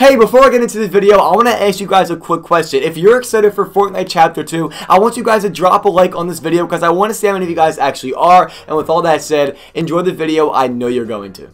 Hey, before I get into this video, I want to ask you guys a quick question. If you're excited for Fortnite Chapter 2, I want you guys to drop a like on this video because I want to see how many of you guys actually are. And with all that said, enjoy the video. I know you're going to.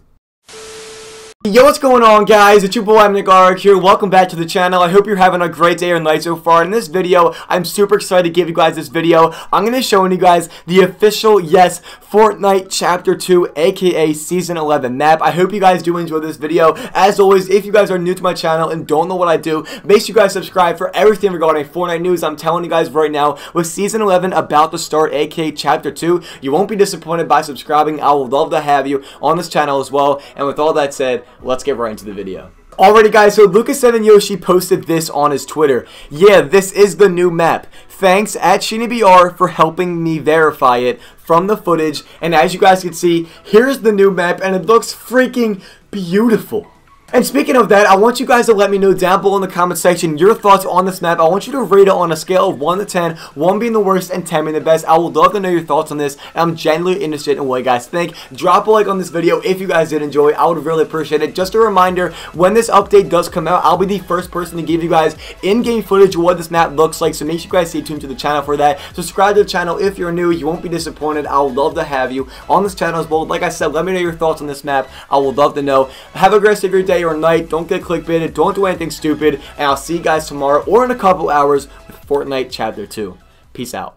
Yo, what's going on, guys? It's your boy NickArg here. Welcome back to the channel. I hope you're having a great day or night so far. In this video, I'm super excited to give you guys this video. I'm going to show you guys the official, yes, Fortnite Chapter 2, aka Season 11 map. I hope you guys do enjoy this video. As always, if you guys are new to my channel and don't know what I do, make sure you guys subscribe for everything regarding Fortnite news. I'm telling you guys right now, with Season 11 about to start, aka Chapter 2, you won't be disappointed by subscribing. I would love to have you on this channel as well. And with all that said, let's get right into the video. Alrighty guys, so Lucas7Yoshi posted this on his Twitter. Yeah, this is the new map. Thanks at ShiinaBR for helping me verify it from the footage. And as you guys can see, here's the new map and it looks freaking beautiful. And speaking of that, I want you guys to let me know down below in the comment section your thoughts on this map. I want you to rate it on a scale of 1 to 10, 1 being the worst and 10 being the best. I would love to know your thoughts on this, and I'm genuinely interested in what you guys think. Drop a like on this video if you guys did enjoy. I would really appreciate it. Just a reminder, when this update does come out, I'll be the first person to give you guys in-game footage of what this map looks like, so make sure you guys stay tuned to the channel for that. Subscribe to the channel if you're new. You won't be disappointed. I would love to have you on this channel as well. Like I said, let me know your thoughts on this map. I would love to know. Have a great rest of your day or night. Don't get clickbaited, don't do anything stupid, and I'll see you guys tomorrow or in a couple hours with Fortnite Chapter 2. Peace out.